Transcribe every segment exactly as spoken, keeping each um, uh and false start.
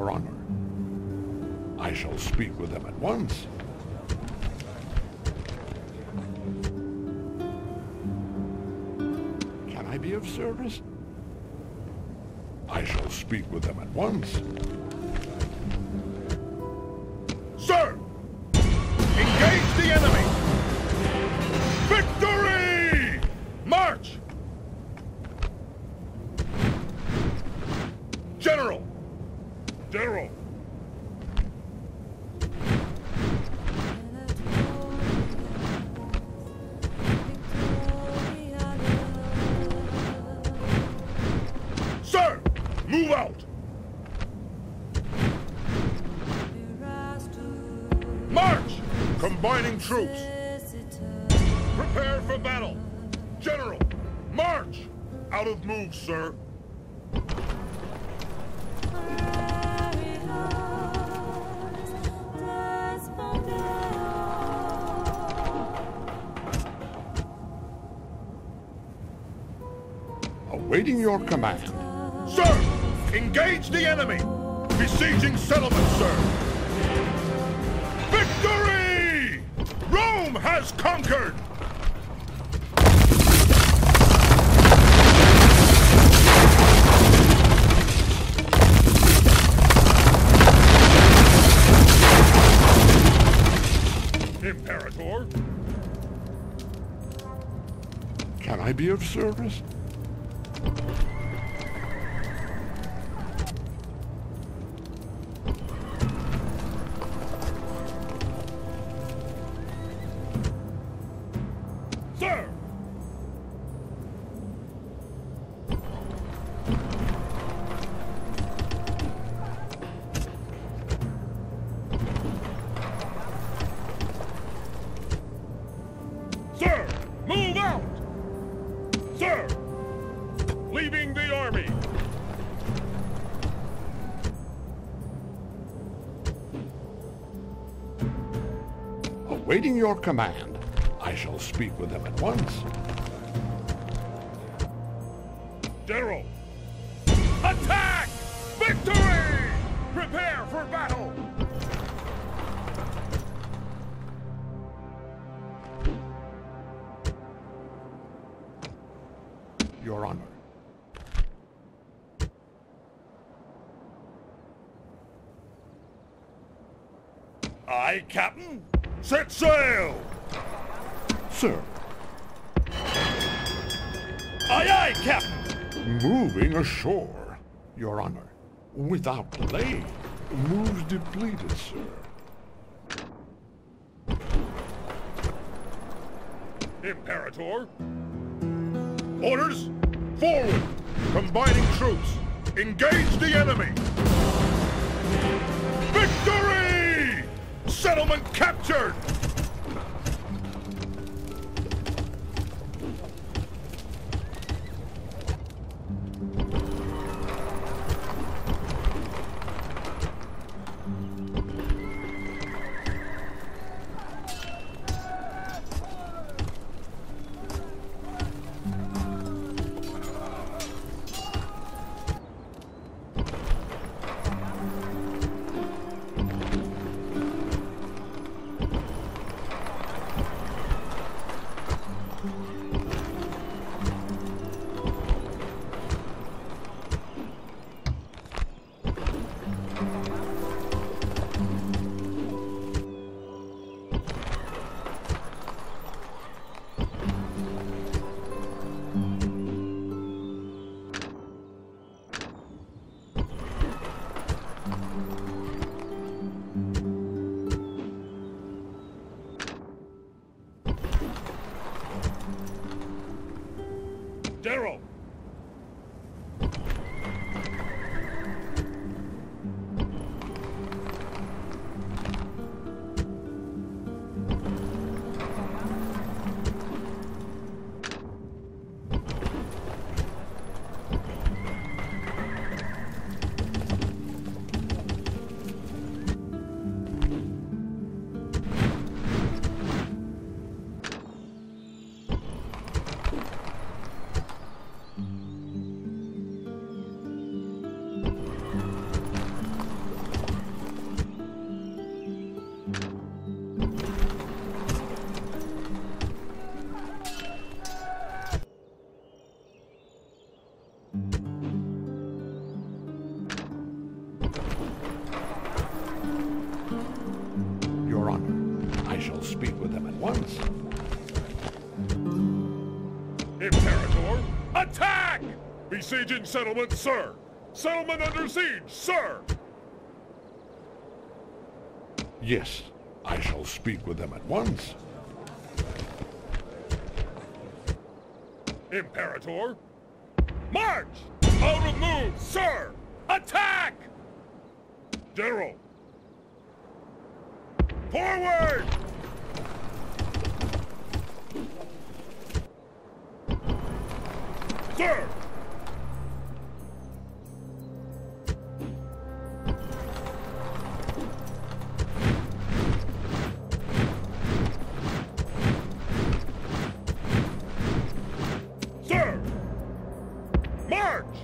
your honor. I shall speak with them at once. Can I be of service? I shall speak with them at once. Sir! Engage the enemy! Victory! March! General! Daryl! Sir! Move out! March! Combining troops! Prepare for battle! General! March! Out of move, sir! Awaiting your command. Sir! Engage the enemy! Besieging settlement, sir! Victory! Rome has conquered! Imperator? Can I be of service? Awaiting your command, I shall speak with them at once. Daryl! Attack! Victory! Prepare for battle! Your honor. Aye, Captain. Set sail! Sir. Aye, aye, Captain! Moving ashore, your honor. Without delay, moves depleted, sir. Imperator. Orders, forward! Combining troops, engage the enemy! Victory! Settlement captured! shall speak with them at once. Imperator, attack! Besieging settlement, sir! Settlement under siege, sir! Yes, I shall speak with them at once. Imperator, march! Out of move, sir! Attack! Daryl! Forward! Sir! Sir! March!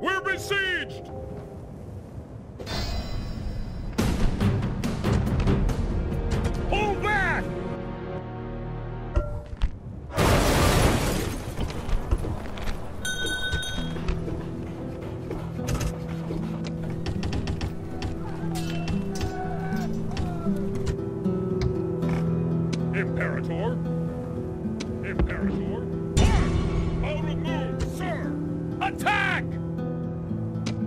We're besieged! Hold back! Imperator! Imperator! March! Out of move, sir! Attack!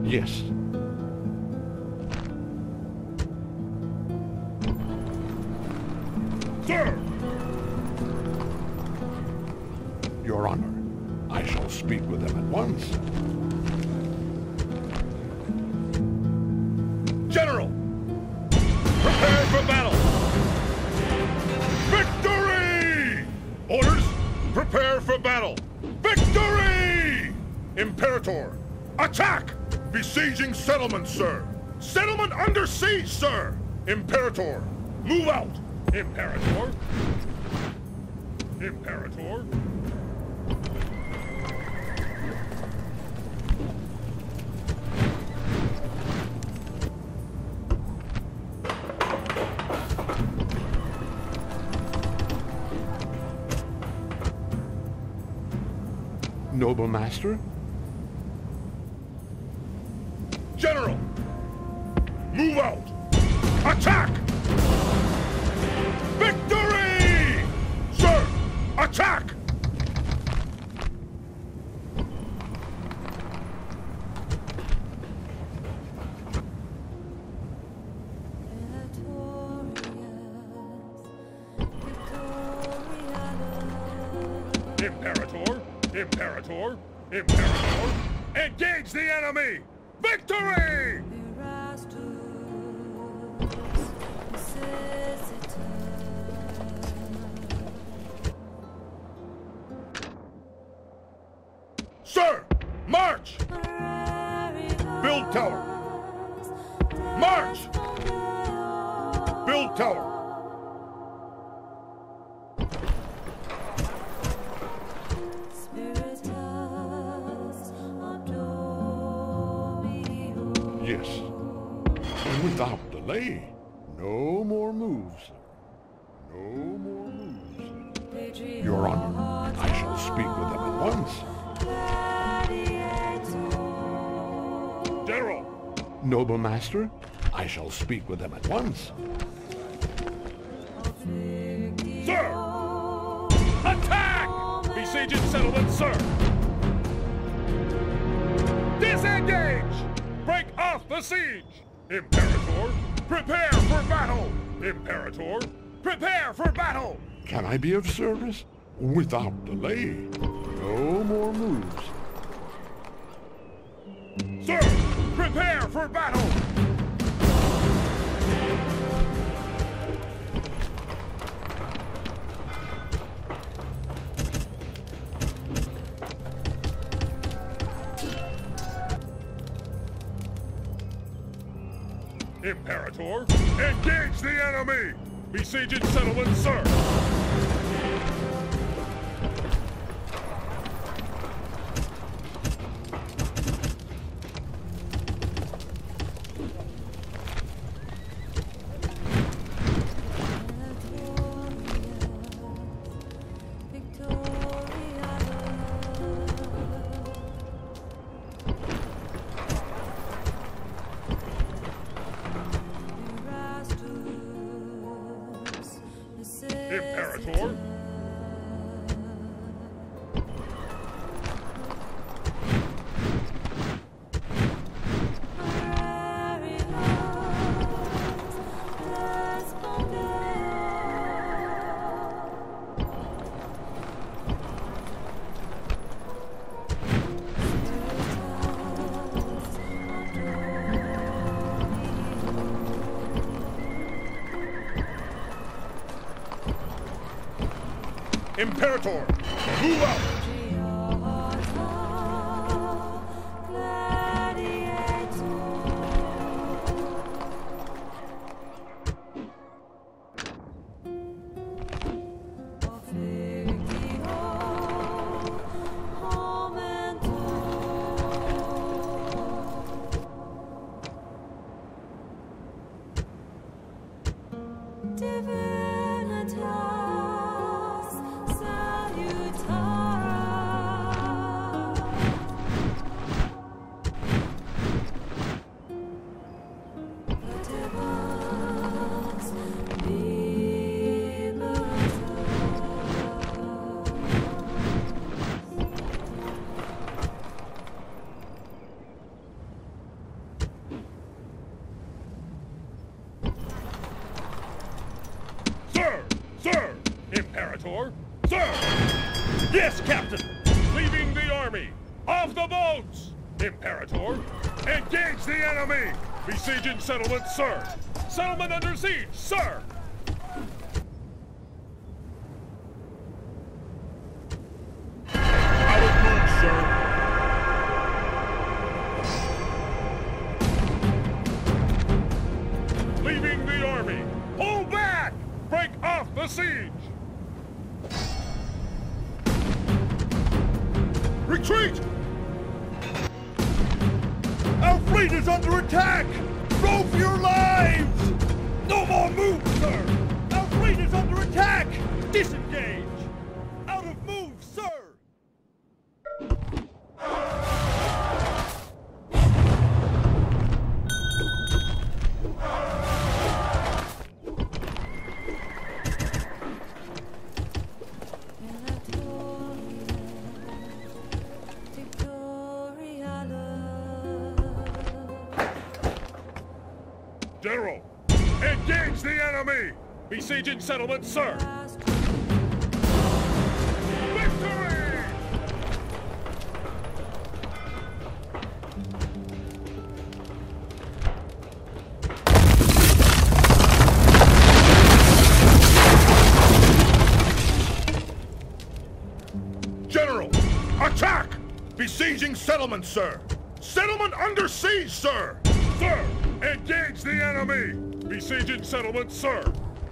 Yes. Sir! Your Honor, I shall speak with them at once. General! Prepare for battle! Victory! Orders, prepare for battle! Victory! Imperator, attack! Besieging settlement, sir! Settlement under siege, sir! Imperator, move out! Imperator! Imperator! Noble master? General, move out! Attack! Victory! Sir, attack! Imperator, Imperator, Imperator, engage the enemy! Victory! Sir, march! Build tower! March! Build tower! Yes, and without delay. No more moves. No more moves. Your Honor, I shall speak with them at once. Daryl! Noble master, I shall speak with them at once. Sir! Attack! Besieging settlement, sir! Disengage! Break off the siege! Imperator, prepare for battle! Imperator, prepare for battle! Can I be of service? Without delay. No more moves. Sir, prepare for battle! Imperator, engage the enemy! Besieging settlement, sir! Imperator? Imperator, move out! Imperator, sir! Yes, Captain! Leaving the army! Off the boats! Imperator, engage the enemy! Besieging settlement, sir! Settlement under siege, sir! Out of move, sir! Leaving the army! Pull back! Break off the siege! Retreat! Our fleet is under attack! Row for your lives! No more moves, sir! Our fleet is under attack! Disengage! Out of move, sir! Daryl, engage the enemy! Besieging settlement, sir! Victory! General, attack! Besieging settlement, sir! Settlement under siege, sir! Sir! Engage the enemy! Besieging settlement, sir!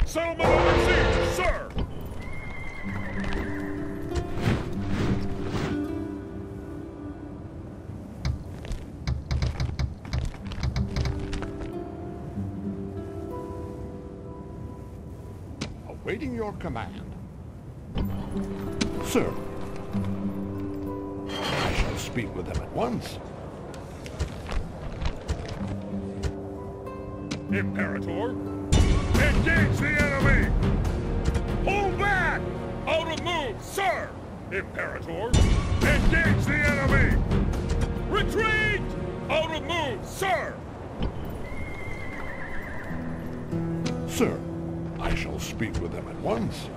Settlement under siege, sir! Awaiting your command. Sir, I shall speak with them at once. Imperator, engage the enemy! Pull back! Out of move, sir! Imperator, engage the enemy! Retreat! Out of move, sir! Sir, I shall speak with them at once.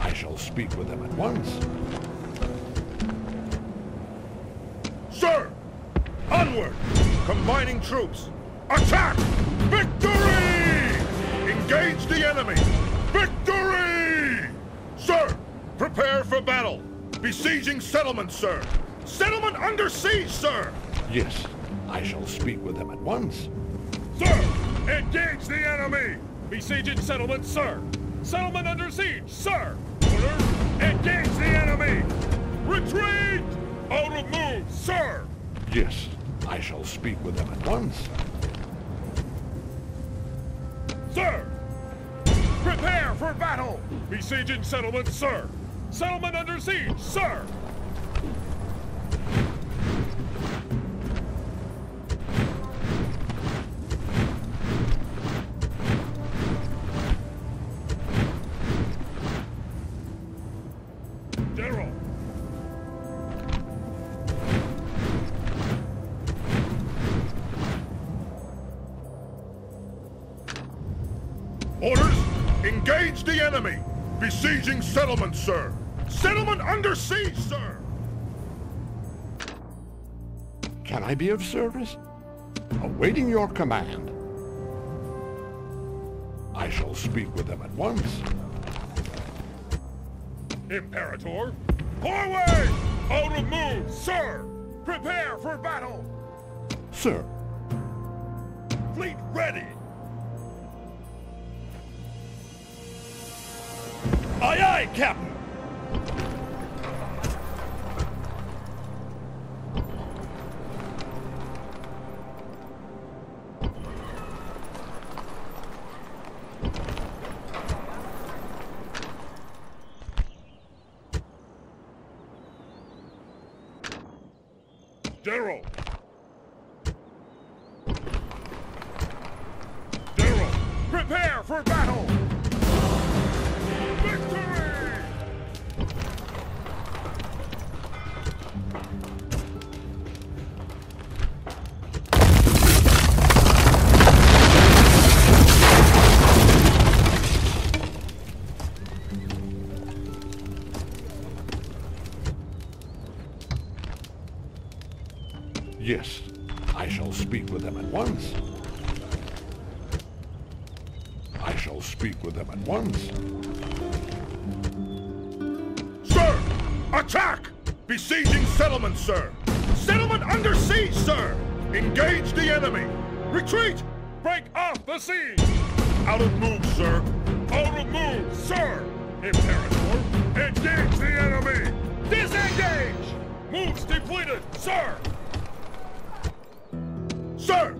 I shall speak with them at once. Sir! Onward! Combining troops! Attack! Victory! Engage the enemy! Victory! Sir! Prepare for battle! Besieging settlement, sir! Settlement under siege, sir! Yes. I shall speak with them at once. Sir! Engage the enemy! Besieging settlement, sir! Settlement under siege, sir! Order! Engage the enemy! Retreat! Out of move, sir! Yes, I shall speak with them at once. Sir! Prepare for battle! Besieging settlement, sir! Settlement under siege, sir! Daryl! Orders! Engage the enemy! Besieging settlement, sir! Settlement under siege, sir! Can I be of service? Awaiting your command. I shall speak with them at once. Imperator! Forward! Out of move, sir! Prepare for battle! Sir. Fleet ready! Aye, aye, Captain! Daryl! Daryl! Prepare for battle! Victory! Yes, I shall speak with them at once. I shall speak with them at once. Sir! Attack! Besieging settlement, sir! Settlement under siege, sir! Engage the enemy! Retreat! Break off the siege! Out of move, sir! Out of move, sir! Imperator! Engage the enemy! Disengage! Moves depleted, sir! Sir!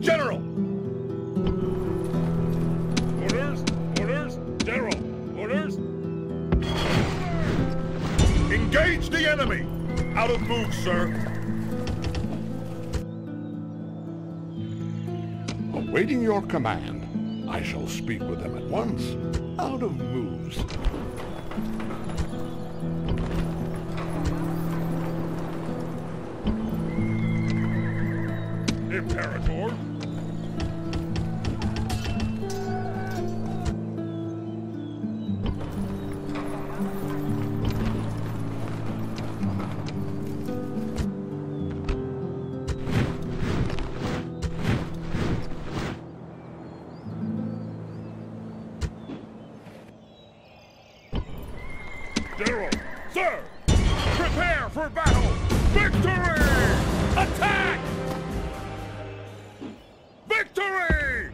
General! Orders! Orders! General! Orders! Sir. Engage the enemy! Out of move, sir! Awaiting your command, I shall speak with them at once. Out of moves. Imperator! Daryl! Sir! Prepare for battle! Victory! Attack! Victory!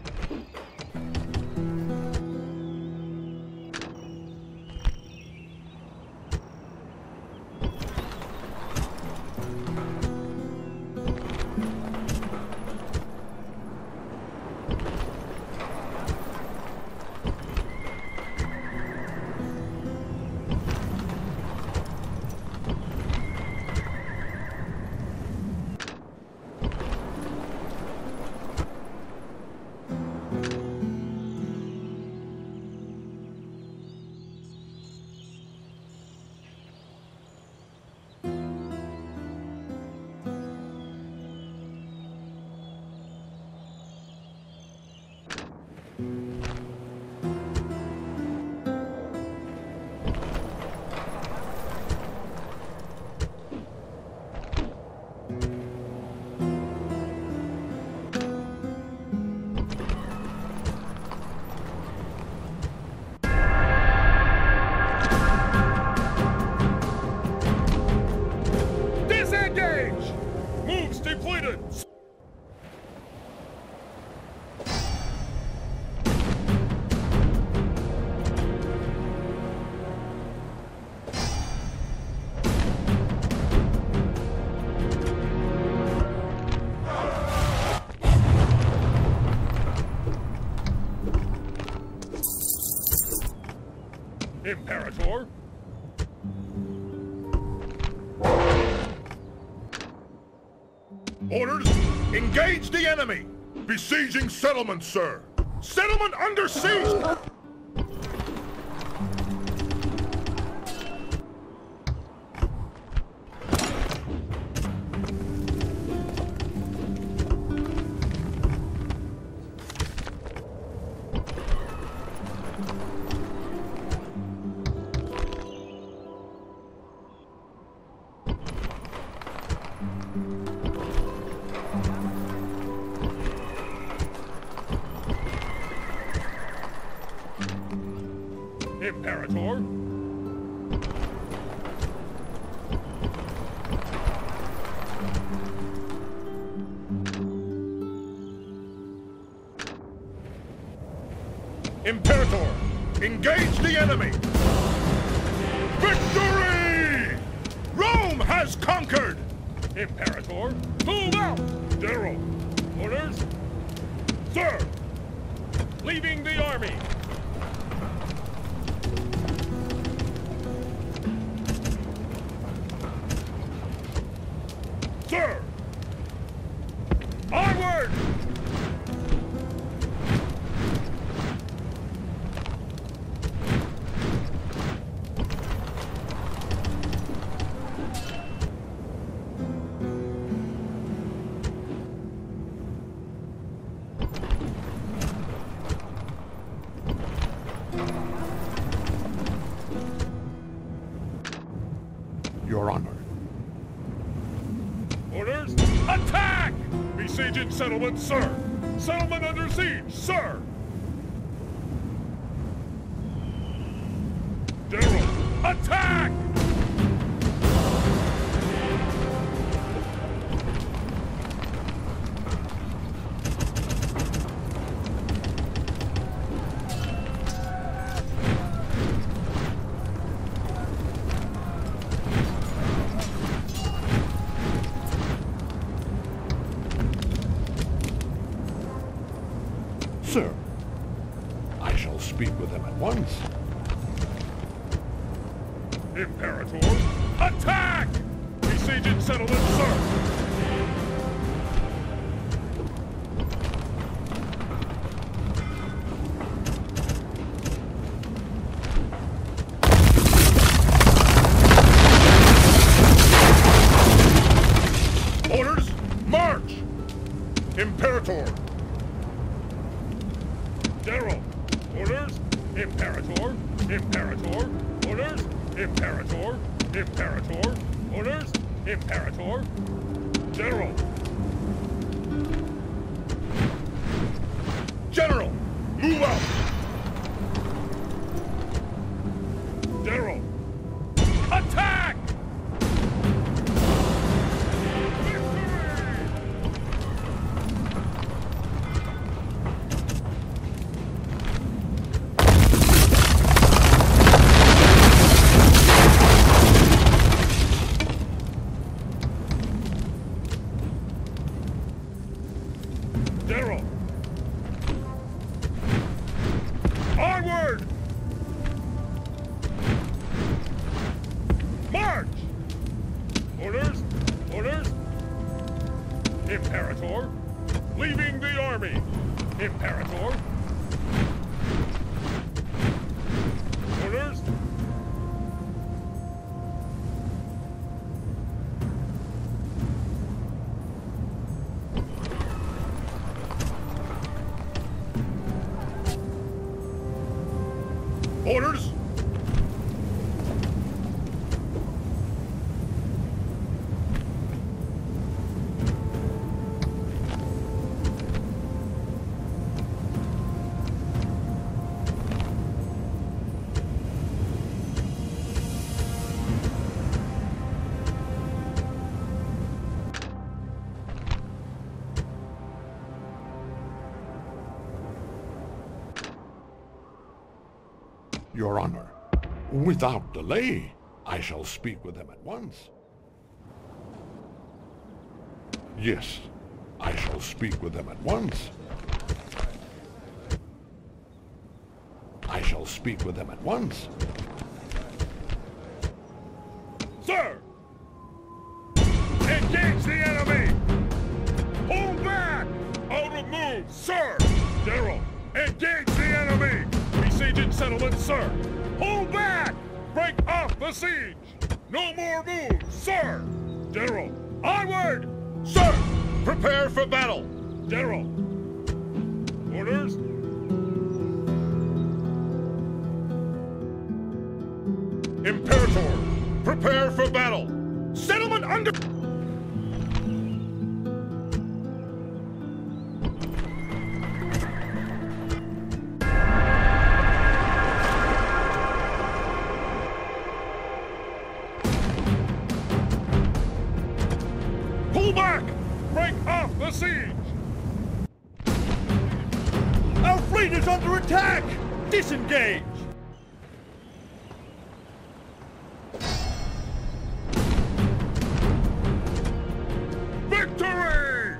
Imperator. Orders, engage the enemy. Besieging settlement, sir. Settlement under siege. Imperator. Imperator, engage the enemy. Victory! Rome has conquered. Imperator, move out. Daryl, orders. Sir, leaving the army. Sir! Onward! Your Honor. Orders, attack! Besieging settlement, sir! Settlement under siege, sir! Daryl, attack! Sir, I shall speak with them at once. Imperator, attack! Besieging settlement, sir! Orders, march! Imperator! Daryl, orders, Imperator, Imperator, orders, Imperator, Imperator, orders, Imperator, Daryl. General, move out. Daryl, attack! Daryl! Onward! March! Orders! Orders! Imperator! Leaving the army! Imperator! Orders! Orders! Your Honor, without delay, I shall speak with them at once. Yes, I shall speak with them at once. I shall speak with them at once. Legion settlement, sir. Hold back! Break off the siege! No more moves, sir! Daryl, onward! Sir, prepare for battle! Daryl. Orders? Imperator, prepare for battle! Settlement under... Pull back! Break off the siege! Our fleet is under attack! Disengage! Victory!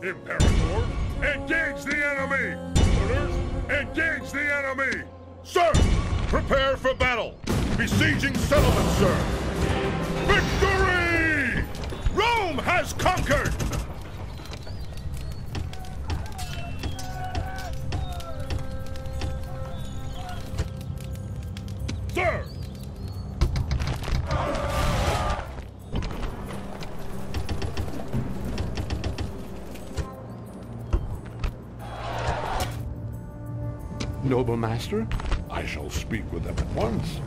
Imperator, engage the enemy! Orders, engage the enemy! Sir, prepare for battle! Besieging settlement, sir! Victory! Rome has conquered! Sir! Noble master, I shall speak with them at once.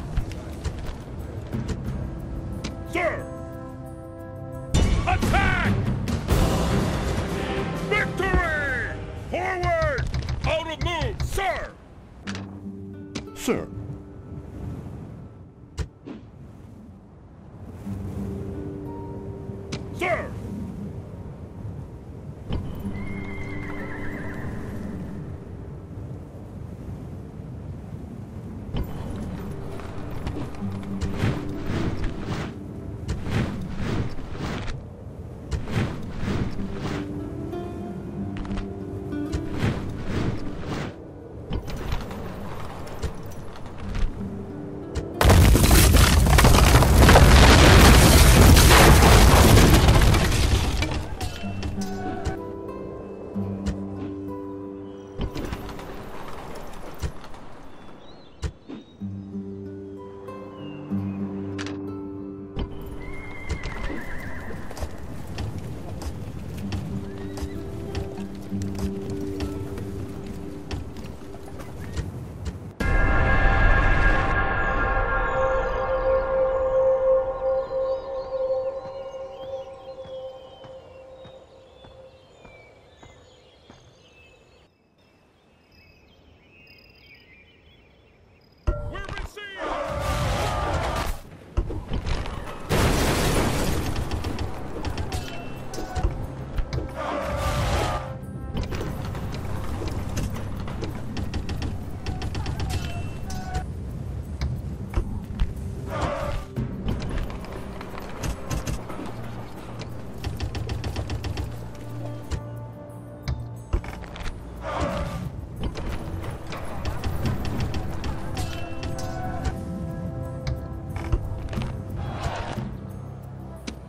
Sir! Attack! Victory! Forward! Out of move, sir! Sir. Sir!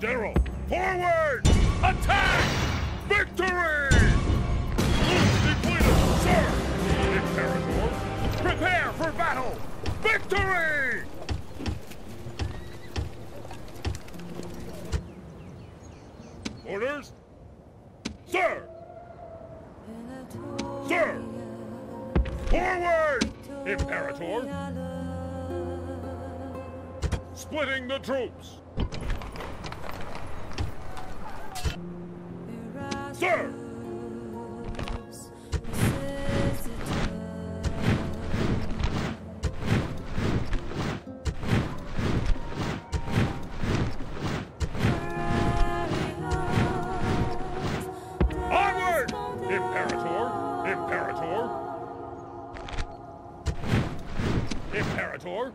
Daryl, forward! Attack! Victory! Loose depleted, sir! Imperator, prepare for battle! Victory! Orders? Sir! Sir! Forward! Imperator! Splitting the troops! Sir! Onward! Imperator! Imperator! Imperator!